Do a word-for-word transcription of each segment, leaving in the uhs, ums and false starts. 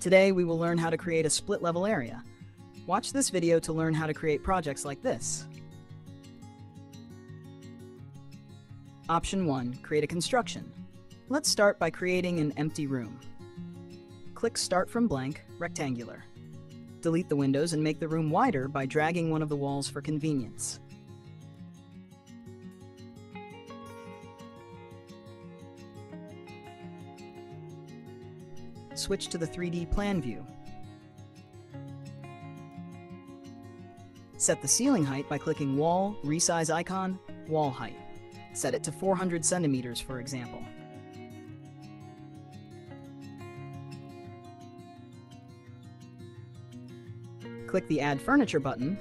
Today, we will learn how to create a split level area. Watch this video to learn how to create projects like this. Option one, create a construction. Let's start by creating an empty room. Click Start from Blank, Rectangular. Delete the windows and make the room wider by dragging one of the walls for convenience. Switch to the three D plan view. Set the ceiling height by clicking Wall, Resize icon, Wall Height. Set it to four hundred centimeters, for example. Click the Add Furniture button,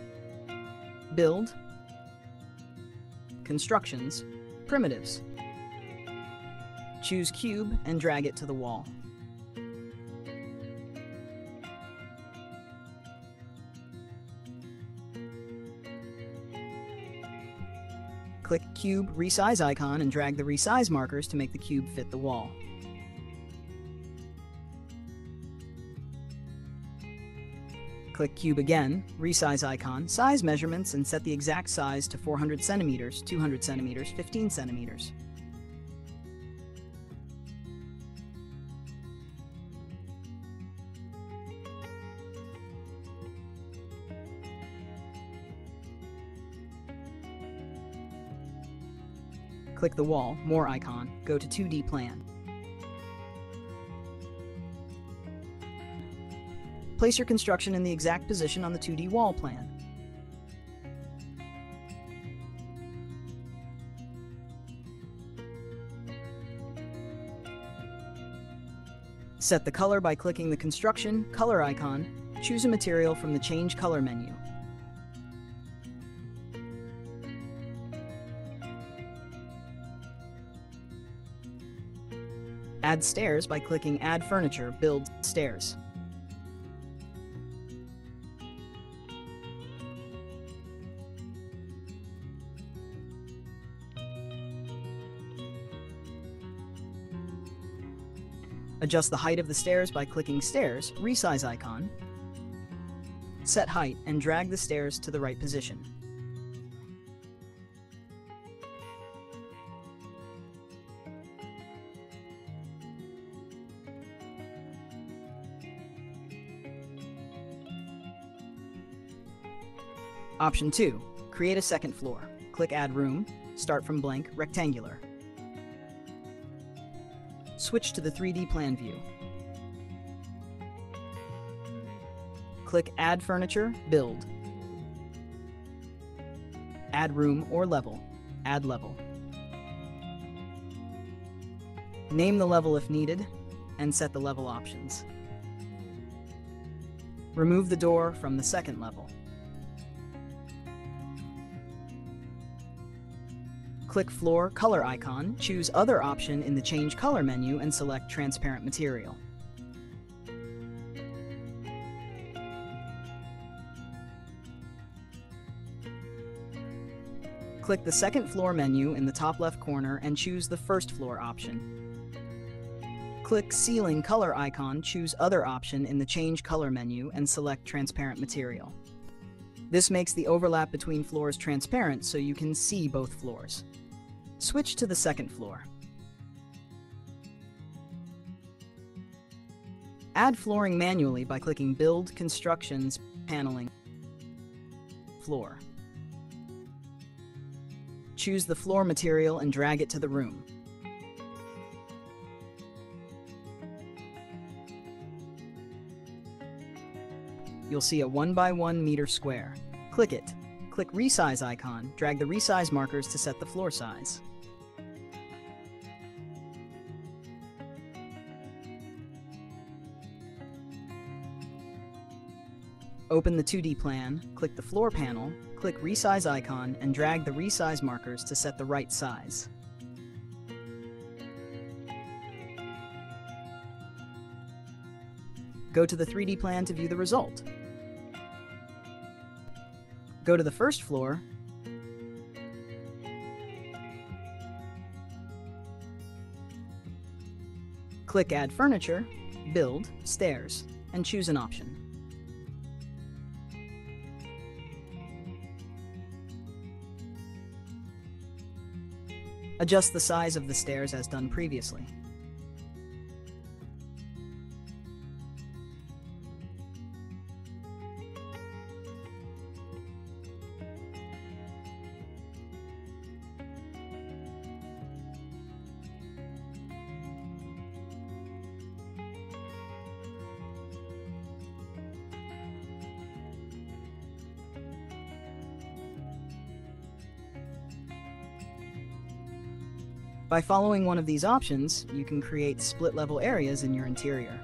Build, Constructions, Primitives. Choose Cube and drag it to the wall. Click Cube Resize icon and drag the resize markers to make the cube fit the wall. Click Cube again, Resize icon, Size Measurements, and set the exact size to four hundred centimeters, two hundred centimeters, fifteen centimeters. Click the Wall, More icon, go to two D Plan. Place your construction in the exact position on the two D wall plan. Set the color by clicking the construction color icon. Choose a material from the Change Color menu. Add stairs by clicking Add Furniture, Build Stairs. Adjust the height of the stairs by clicking Stairs, Resize icon. Set height and drag the stairs to the right position. Option two, create a second floor. Click Add Room, Start from Blank, Rectangular. Switch to the three D plan view. Click Add Furniture, Build. Add Room or Level, Add Level. Name the level if needed, and set the level options. Remove the door from the second level. Click Floor Color icon, choose Other option in the Change Color menu, and select Transparent Material. Click the Second Floor menu in the top left corner and choose the First Floor option. Click Ceiling Color icon, choose Other option in the Change Color menu, and select Transparent Material. This makes the overlap between floors transparent so you can see both floors. Switch to the second floor. Add flooring manually by clicking Build, Constructions, Paneling, Floor. Choose the floor material and drag it to the room. You'll see a one by one meter square. Click it. Click Resize icon, drag the resize markers to set the floor size. Open the two D plan, click the floor panel, click Resize icon, and drag the resize markers to set the right size. Go to the three D plan to view the result. Go to the first floor, click Add Furniture, Build, Stairs. and choose an option. Adjust the size of the stairs as done previously. By following one of these options, you can create split-level areas in your interior.